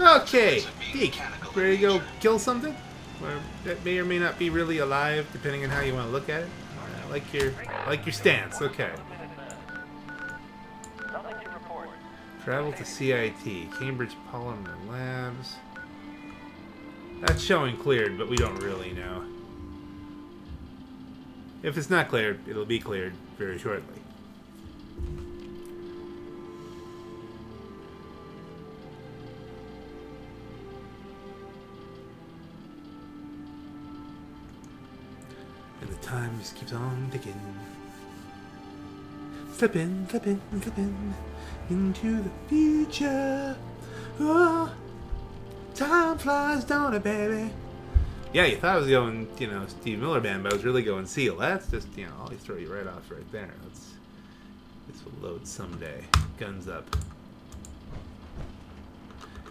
Okay, Deke, ready to go kill something? Well, that may or may not be really alive, depending on how you want to look at it. I like your stance. Okay. Travel to CIT, Cambridge Polymer Labs. That's showing cleared, but we don't really know. If it's not cleared, it'll be cleared very shortly. And the time just keeps on ticking. Slipping, slipping, slipping into the future. Oh, time flies, don't it, baby? Yeah, you thought I was going, you know, Steve Miller Band, but I was really going Seal. That's just, you know, I'll throw you right off right there. Let's, this will load someday. Guns up.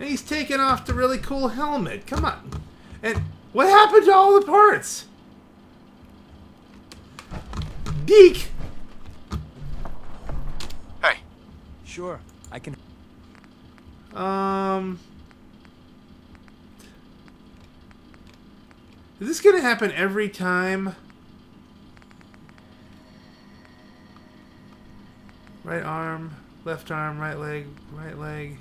And he's taking off the really cool helmet. Come on. And what happened to all the parts? Deke! Hey. Sure, I can... Is this gonna happen every time? Right arm, right leg,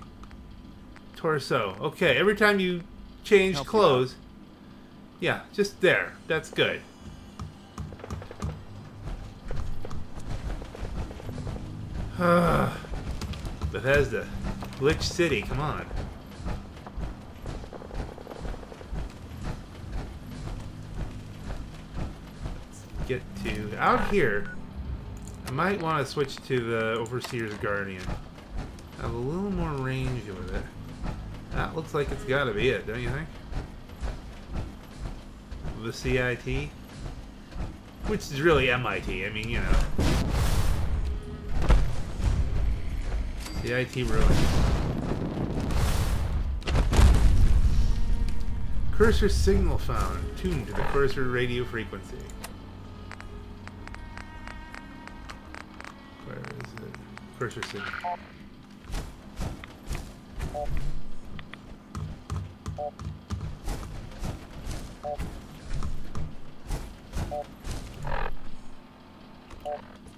torso. Okay, every time you change clothes. Yeah, just there. That's good. Bethesda. Glitch City, come on. Get to out here. I might want to switch to the Overseer's Guardian. I have a little more range with it. That looks like it's got to be it, don't you think? The CIT, which is really MIT. I mean, you know, CIT ruin. Cursor signal found. Tuned to the cursor radio frequency. Cursor signal.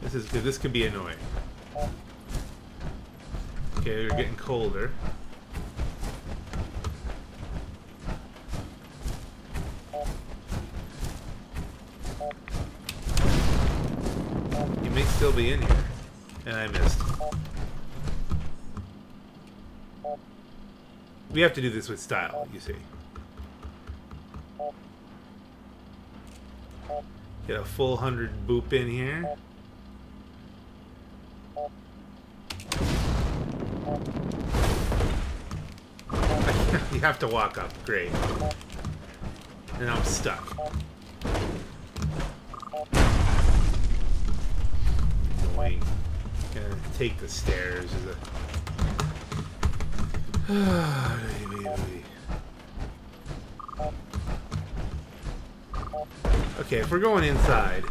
This is good. This could be annoying. Okay, they're getting colder. You may still be in here. And I missed. We have to do this with style, you see. Get a full 100 boop in here. You have to walk up, great. And I'm stuck. Annoying. Gonna take the stairs as a... Okay, if we're going inside...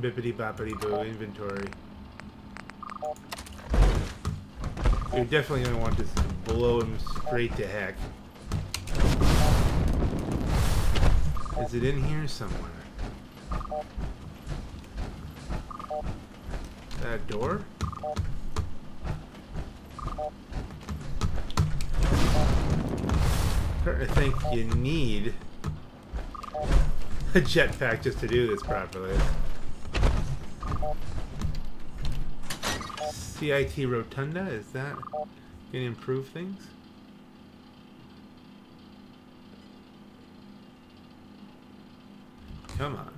Bippity-boppity-boo, inventory. You're definitely gonna want this to blow him straight to heck. Is it in here somewhere? That door? I think you need a jetpack just to do this properly. CIT Rotunda, is that gonna improve things? Come on.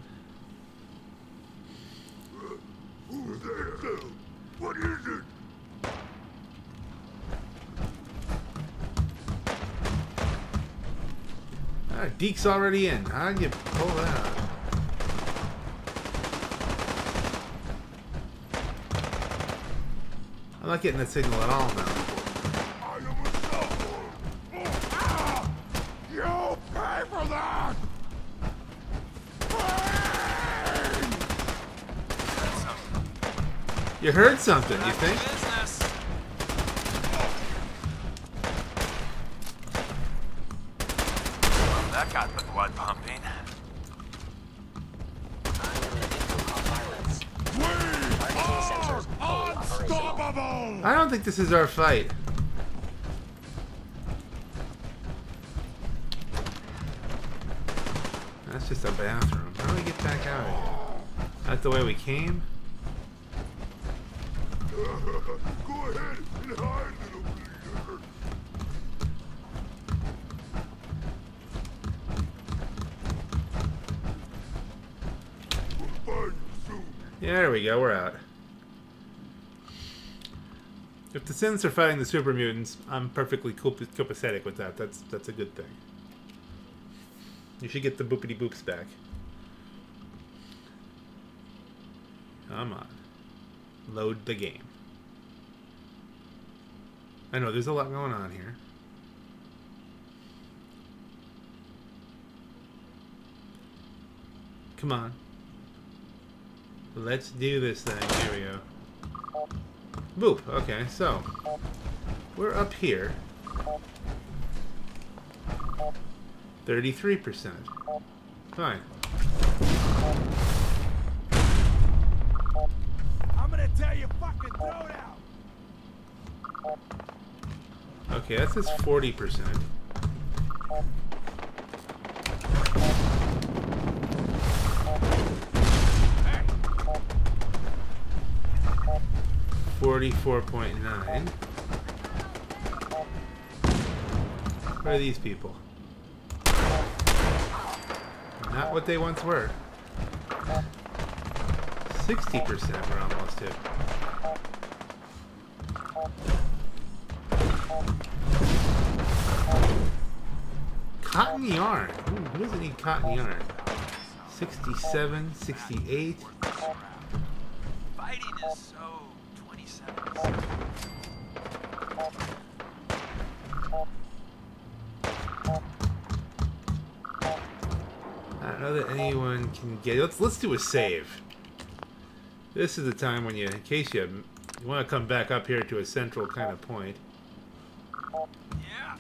What is it? Ah, Deke's already in. How'd you pull that out? I'm not getting that signal at all now. I am a soul. You pay for that. You heard something, you think? I don't think this is our fight. That's just a bathroom. How do we get back out of here? That's the way we came? Go ahead and hide, little bleeder. We'll find you soon. Yeah, there we go. We're out. If the synths are fighting the super mutants, I'm perfectly copacetic with that. That's a good thing. You should get the boopity boops back. Come on. Load the game. I know there's a lot going on here. Come on. Let's do this thing. Here we go. Boop. Okay, so we're up here. 33%. Fine. I'm gonna tell you fucking throw it out. Okay, that says 40%. Hey. 44.9. Where are these people? Not what they once were. 60% we're almost hit. Cotton yarn. Ooh, who doesn't need cotton yarn? 67, 68. Fighting is so 27. I don't know that anyone can get it. Let's do a save. This is the time when you, in case you want to come back up here to a central kind of point. Yeah.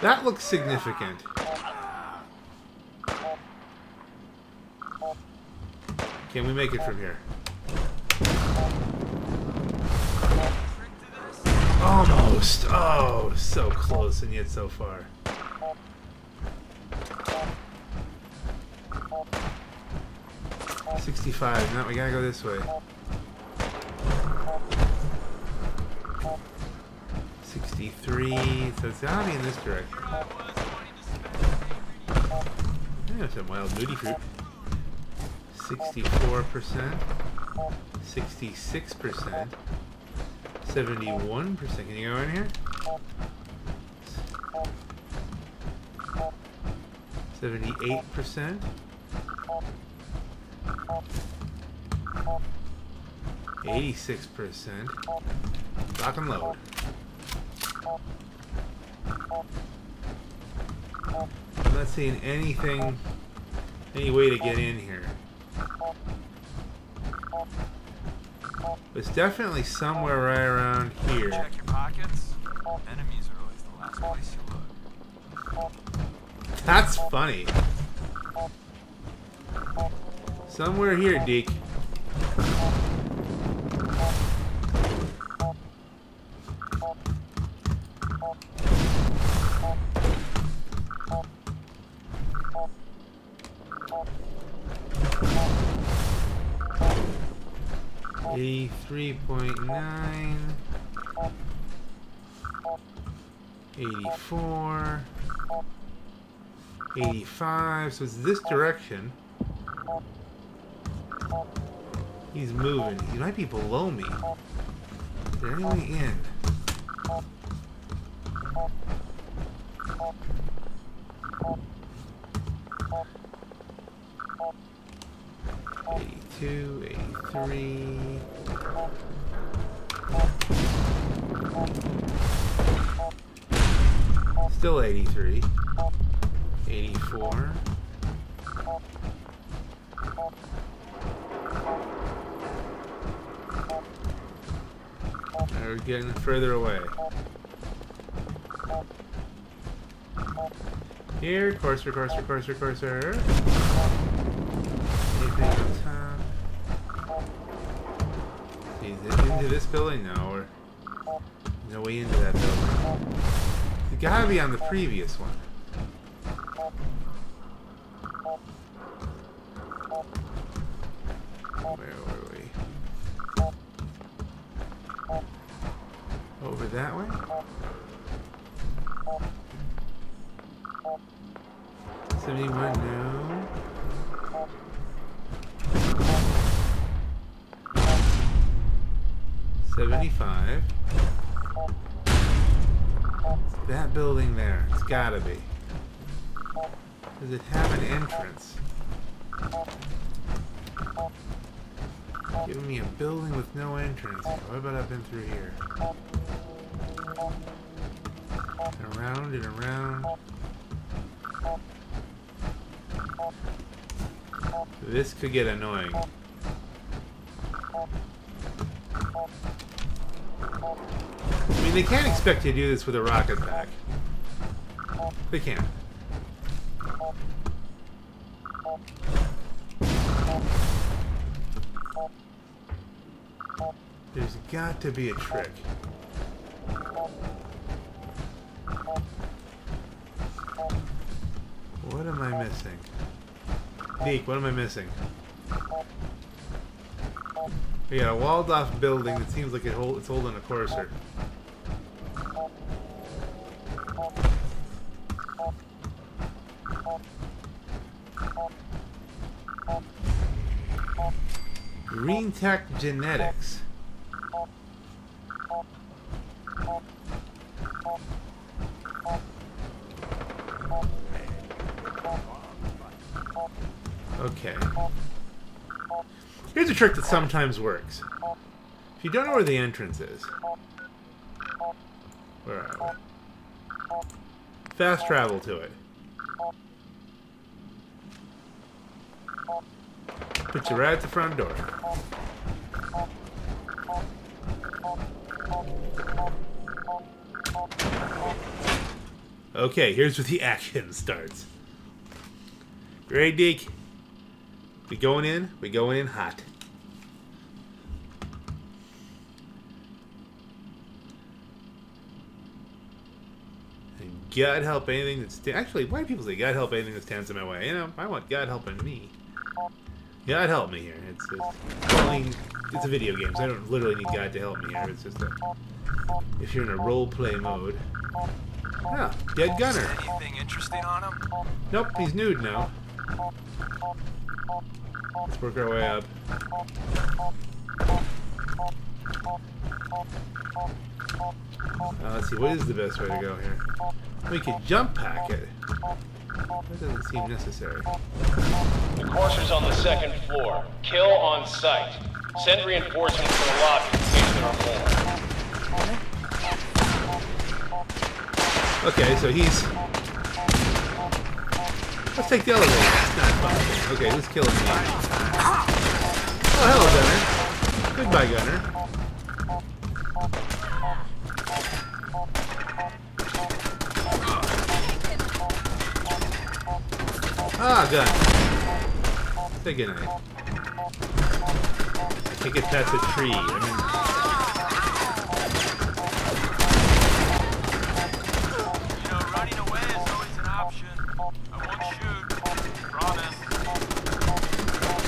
That looks significant. Can we make it from here? Almost. Oh, so close and yet so far. No, we gotta go this way. 63, so it's gotta be in this direction. Yeah, some wild booty fruit. 64%. 66%. 71%. Can you go in here? 78%. 86%. Lock and load. I'm not seeing anything, any way to get in here. It's definitely somewhere right around here. Check your pockets. Enemies are always the last place you look. That's funny. Somewhere here, Deke. So it's this direction. He's moving. He might be below me. Is there any way in? Getting further away. Here, Courser. Anything on top? Is it into this building? No, or no way into that building. It gotta be on the previous one. Where were we? Over that way? Anyone know? $75. It's that building there. It's gotta be. Does it have an entrance? Giving me a building with no entrance. What about I've been through here? And around and around. This could get annoying. I mean, they can't expect you to do this with a rocket pack. They can't. There's got to be a trick. What am I missing? Deke, what am I missing? We got a walled-off building that seems like it's holding a Courser. Green Tech Genetics. Okay. Here's a trick that sometimes works. If you don't know where the entrance is... Where are we? Fast travel to it. Put you right at the front door. Okay, here's where the action starts. Great, Deke. We going in hot. And God help anything that's... Actually, white people say God help anything that stands in my way. You know, I want God helping me. God help me here. It's just... I mean, it's a video game, so I don't literally need God to help me here. It's just a... If you're in a role-play mode... Ah, dead gunner. Anything interesting on him? Nope, he's nude now. Let's work our way up. Let's see, what is the best way to go here? We could jump pack it. That doesn't seem necessary. The Courser's on the second floor. Kill on sight. Send reinforcements to the lobby in case there are more. Okay, so he's... Let's take the elevator. It's not fun. Okay, let's kill him. Oh, hello, Gunner. Goodbye, Gunner. Ah, Gunner. Say goodnight. I think it's past a tree.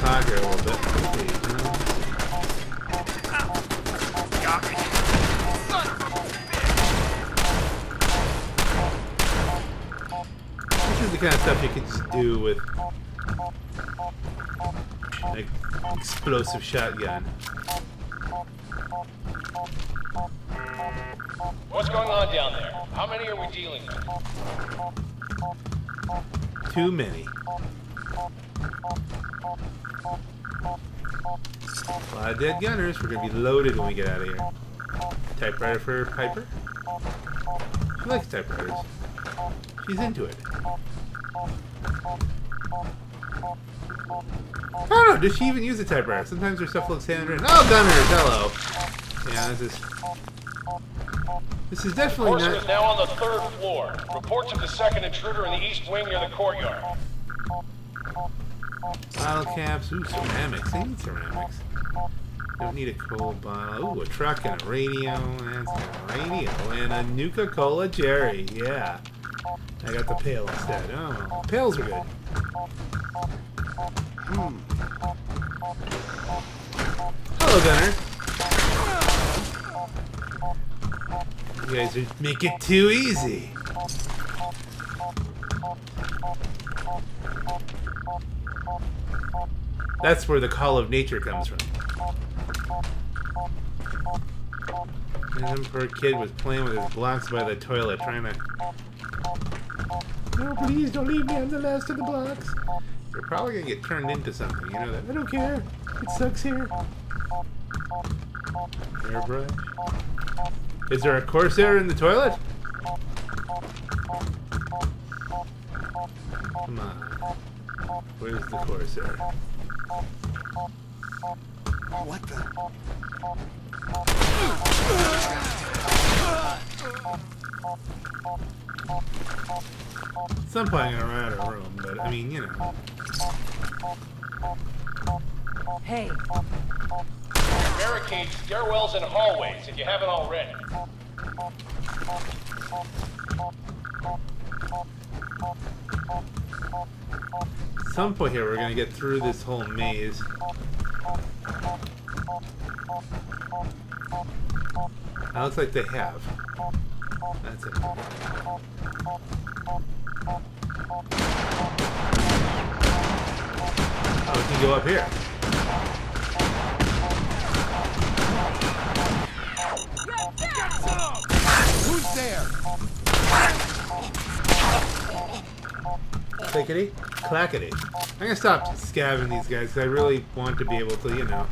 Here a little bit. Got me. Son of a bitch. This is the kind of stuff you can just do with like explosive shotgun. What's going on down there? How many are we dealing with? Too many. A lot of dead gunners. We're going to be loaded when we get out of here. Typewriter for Piper? She likes typewriters. She's into it. I don't know. Does she even use a typewriter? Sometimes her stuff looks handwritten. Oh, gunners! Hello! Yeah, this is definitely not... The Courser is now on the third floor. Reports of the second intruder in the east wing near the courtyard. Bottle caps. Ooh, ceramics. I need ceramics. Don't need a coal bottle. Ooh, a truck and a radio. That's got a radio. And a Nuka-Cola Jerry. Yeah. I got the pail instead. Oh, pails are good. Hello, Gunner. You guys would make it too easy. That's where the call of nature comes from. And poor kid was playing with his blocks by the toilet, trying to... No, please don't leave me. I'm the last of the blocks. You're probably gonna get turned into something, you know that. I don't care. It sucks here. Airbrush. Is there a Corsair in the toilet? Come on. Where's the Corsair? What the? At some point I'm gonna run out of room, but I mean, you know. Hey. Barricade stairwells and hallways if you haven't already. At some point here we're gonna get through this whole maze. That looks like they have. That's it. Oh, we can go up here. Who's there? Clickety, clackety. I'm gonna stop scabbing these guys because I really want to be able to, you know,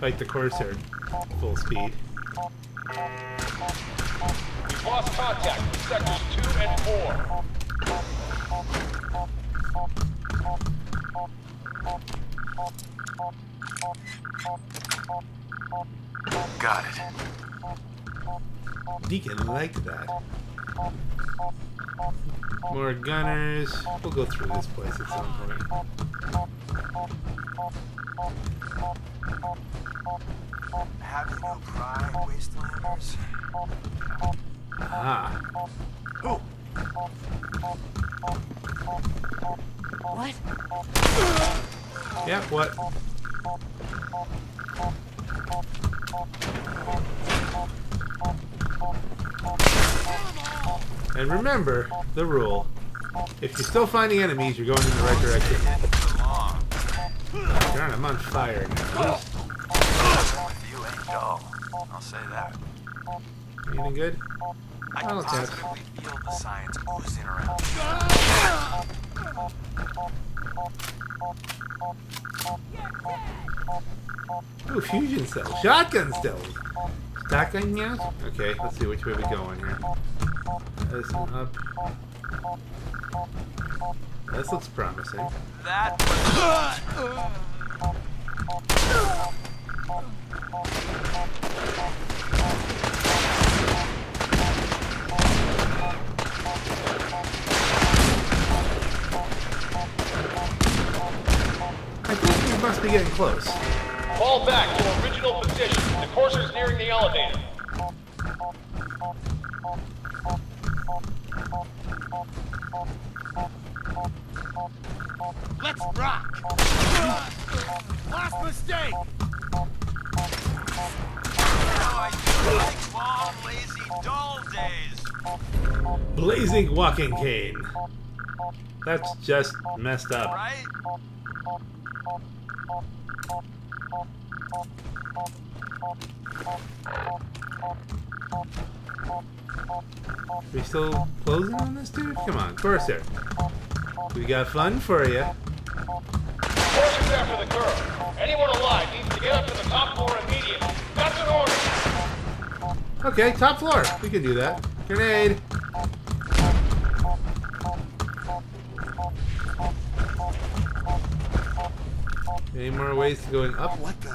fight the Corsair full speed. We've lost contact with sectors 2 and 4. Got it. Deacon liked that. More gunners. We'll go through this place at some point. Having no pride, wastelanders. Ah. Oh. What? Yep, what? And remember the rule. If you're still finding enemies, you're going in the right direction. Darn, I'm on fire now. You ain't dull. I'll say that. Anything good? I can positively feel the science oozing around. Ooh, fusion cells. Shotgun cells. Shotgun, yes? Okay, let's see which way we go in here. This one up. This looks promising. That I think we must be getting close. Fall back to original position. The Courser's nearing the elevator. Let's rock! Last mistake! I feel like long, lazy, dull days. Blazing walking cane. That's just messed up. Right? We still closing on this, dude? Come on, Courser. We got fun for you. Courser's after the girl. Anyone alive needs to get up to the top floor immediately. That's an order. Okay, top floor. We can do that. Grenade. Any more ways to going up? What the?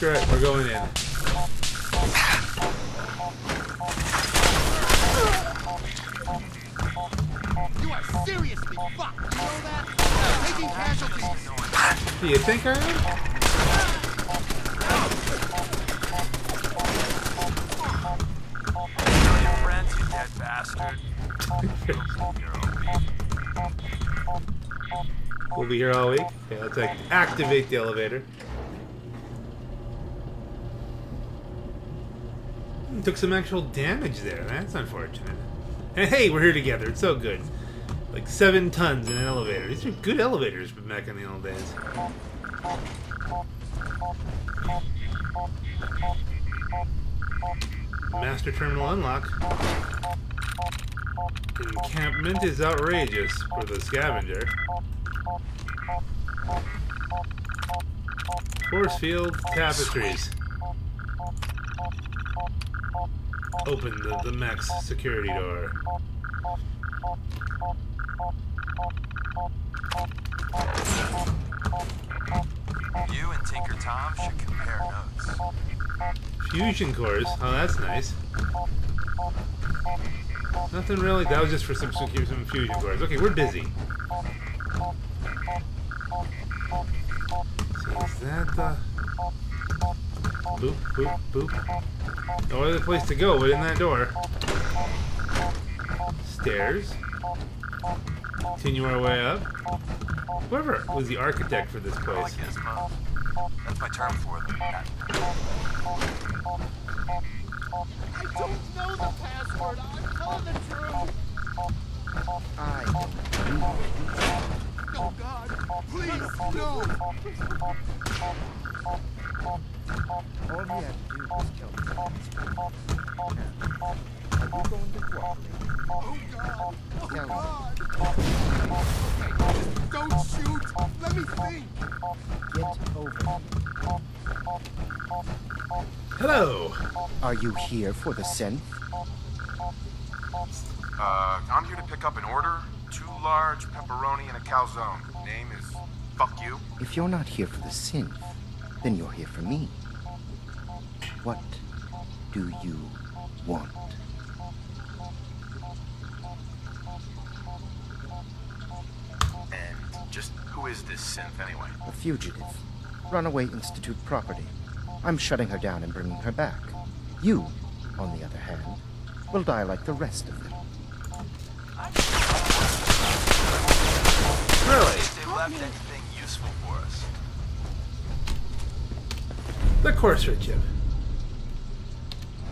Correct, we're going in. Seriously, fuck! You know that? I'm taking casualties! Do you think I am? Your friends, you dead bastard. We'll be here all week. Okay, let's activate the elevator. Took some actual damage there. That's unfortunate. And hey, we're here together. It's so good. Like 7 tons in an elevator. These are good elevators back in the old days. Master terminal unlock. Encampment is outrageous for the scavenger. Force field tapestries. Open the max security door. You and Tinker Tom should compare notes. Fusion cores? Oh, that's nice. Nothing really. That was just for some fusion cores. Okay, we're busy. So is that the... Boop, boop, boop. No other place to go but in that door. Stairs. Continue our way up. Whoever was the architect for this place. That's my term for them. I don't know the password. I'm telling the truth. Oh God! Please no! All we have to do is kill the zombies. Are you going to cooperate? Oh God! Oh God! Okay. Don't shoot! Let me think! Get over. Hello! Are you here for the synth? I'm here to pick up an order. 2 large pepperoni and a calzone. Name is... Fuck you. If you're not here for the synth, then you're here for me. What do you want? And just who is this synth anyway? A fugitive. Runaway Institute property. I'm shutting her down and bringing her back. You, on the other hand, will die like the rest of them. Really? They left anything useful for us. The Courser chip.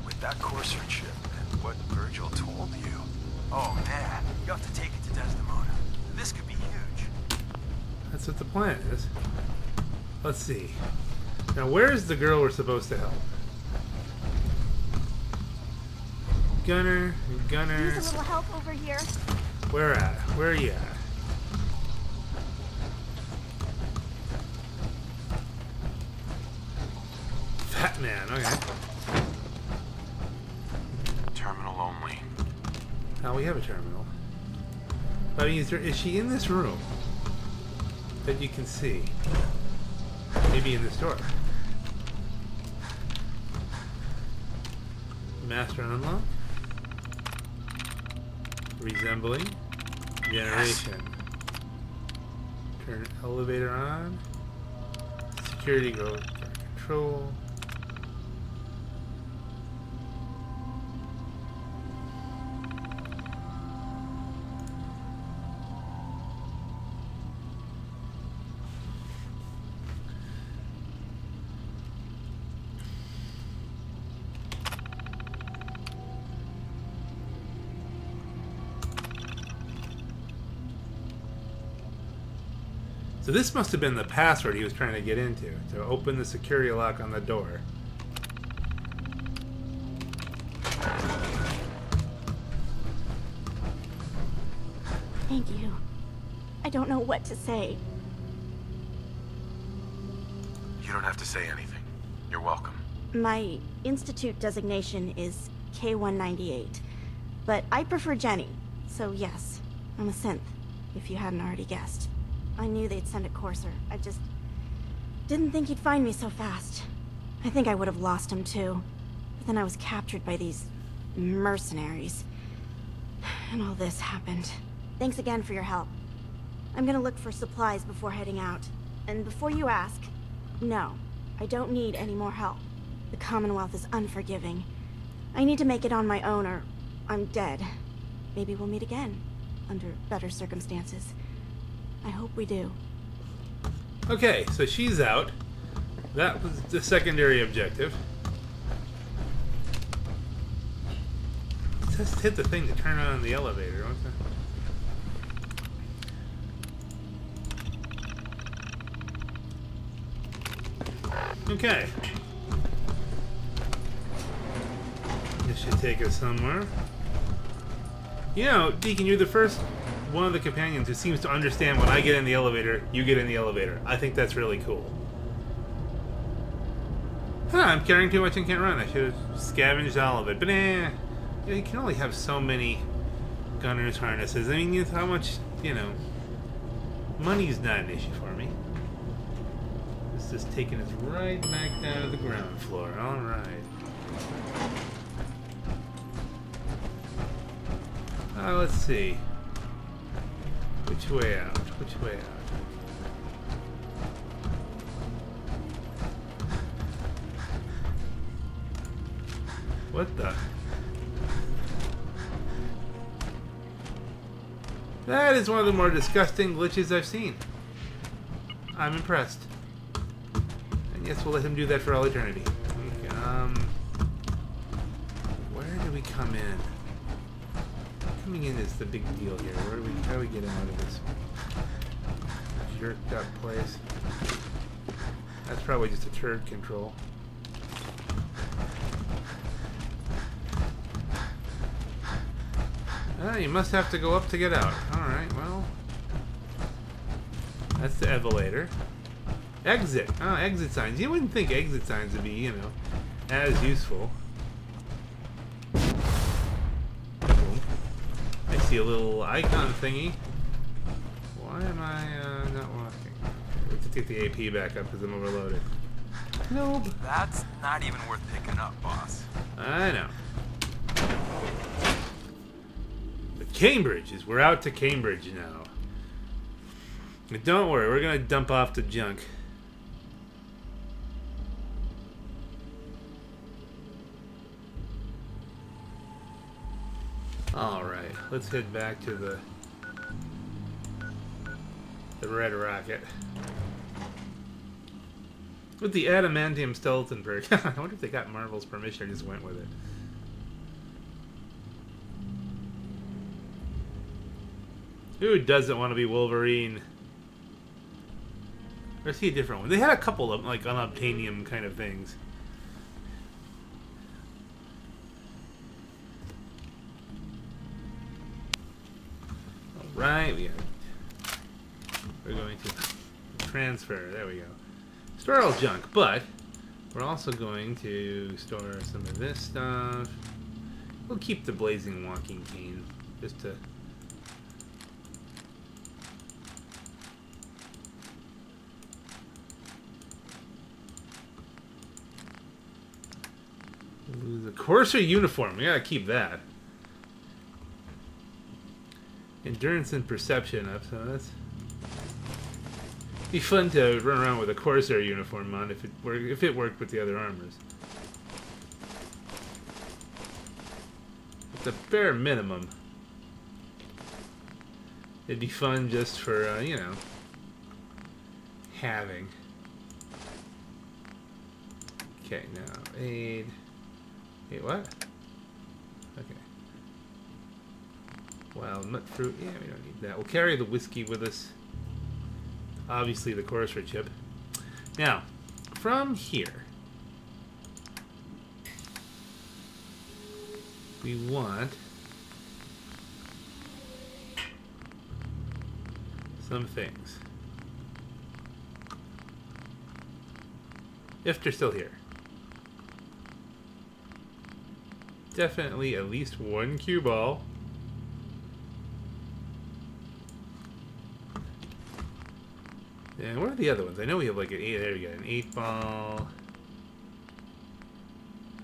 With that Courser chip and what Virgil told you... Oh man, you have to take it to Desdemona. This could be huge. That's what the plan is. Let's see. Now where's the girl we're supposed to help? Gunner, Gunner... Use a little help over here. Where at? Where are you at? Man, okay. Terminal only. Now we have a terminal. But I mean, is she in this room that you can see? Maybe in this door. Master unlock. Resembling generation. Yes. Turn elevator on. Security go control. So this must have been the password he was trying to get into, to open the security lock on the door. Thank you. I don't know what to say. You don't have to say anything. You're welcome. My Institute designation is K198, but I prefer Jenny. So yes, I'm a synth, if you hadn't already guessed. I knew they'd send a Courser. I just didn't think he'd find me so fast. I think I would have lost him too. But then I was captured by these mercenaries. And all this happened. Thanks again for your help. I'm gonna look for supplies before heading out. And before you ask, no, I don't need any more help. The Commonwealth is unforgiving. I need to make it on my own or I'm dead. Maybe we'll meet again, under better circumstances. I hope we do. Okay, so she's out. That was the secondary objective. Just hit the thing to turn on the elevator. Okay. Okay. This should take us somewhere. You know, Deacon, you're the first one of the companions who seems to understand when I get in the elevator, you get in the elevator. I think that's really cool. Huh, I'm carrying too much and can't run. I should have scavenged all of it. But eh, you can only have so many gunners' harnesses. I mean, how much, you know, money's not an issue for me. Just taking us right back down to the ground floor. All right. Let's see. Which way out? Which way out? What the? That is one of the more disgusting glitches I've seen. I'm impressed. Yes, we'll let him do that for all eternity. Okay, where do we come in? Coming in is the big deal here. Where do we? How do we get out of this jerked up place? That's probably just a turd control. Ah, you must have to go up to get out. All right, well, that's the elevator. Exit. Oh, exit signs. You wouldn't think exit signs would be, you know, as useful. Boom. I see a little icon thingy. Why am I not walking? Let's get the AP back up because I'm overloaded. Nope. That's not even worth picking up, boss. I know. But Cambridge is. We're out to Cambridge now. But don't worry, we're gonna dump off the junk. Alright, let's head back to the Red Rocket. With the Adamantium Steltenberg. I wonder if they got Marvel's permission or just went with it. Who doesn't want to be Wolverine? Or see a different one. They had a couple of, like, unobtainium kind of things. Right, we're going to transfer. There we go. Store all junk, but we're also going to store some of this stuff. We'll keep the blazing walking cane just to. The Courser uniform. We gotta keep that. Endurance and perception up, so that's be fun to run around with a Corsair uniform on if it worked with the other armors. At the bare minimum, it'd be fun just for you know, having. Okay, now aid. Wait, what? Okay. Wild nut fruit. Yeah, we don't need that. We'll carry the whiskey with us. Obviously, the Courser chip. Now, from here, we want some things. If they're still here. Definitely at least one cue ball. And what are the other ones? I know we have like an 8. There we go. An 8 ball.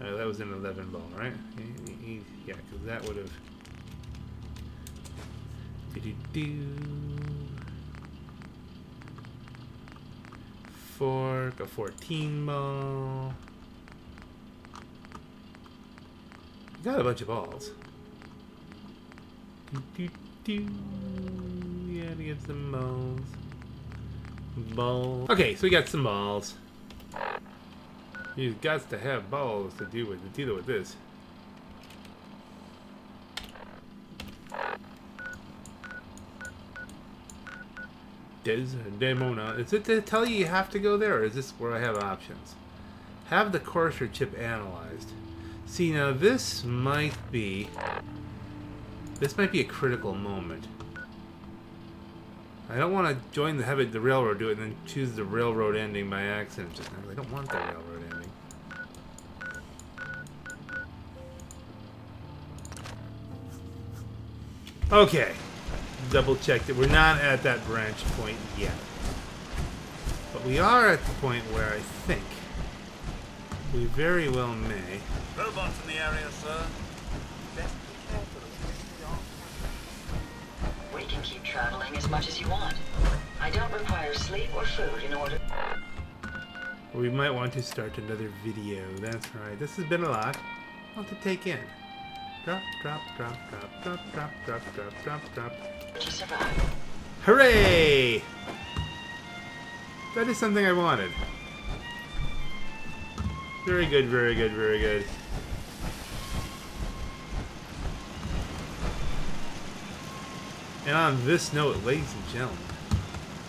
Oh, that was an 11 ball, right? 8, yeah, because that would have. Fork, a 14 ball. Got a bunch of balls. Yeah, we got some balls. Okay, so we got some balls. You've got to have balls to deal with this. Desdemona. Is it to tell you have to go there, or is this where I have options? Have the Courser chip analyzed. See, now this might be... this might be a critical moment. I don't want to join the railroad, do it, and then choose the railroad ending by accident. Just I don't want the railroad ending. Okay. Double check that we're not at that branch point yet. But we are at the point where I think we very well may. Robots in the area, sir. Best be careful as we are. We can keep traveling as much as you want. I don't require sleep or food in order. We might want to start another video. That's right. This has been a lot. I'll have to take in. Drop, drop, drop, drop, drop, drop, drop, drop, drop, drop. To survive. Hooray! That is something I wanted. Very good, very good, very good. And on this note, ladies and gentlemen,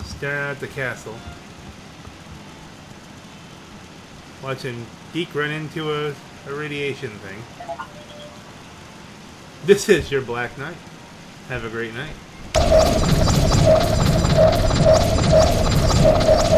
staring out at the castle, watching Deke run into a radiation thing. This is your Black Knight. Have a great night.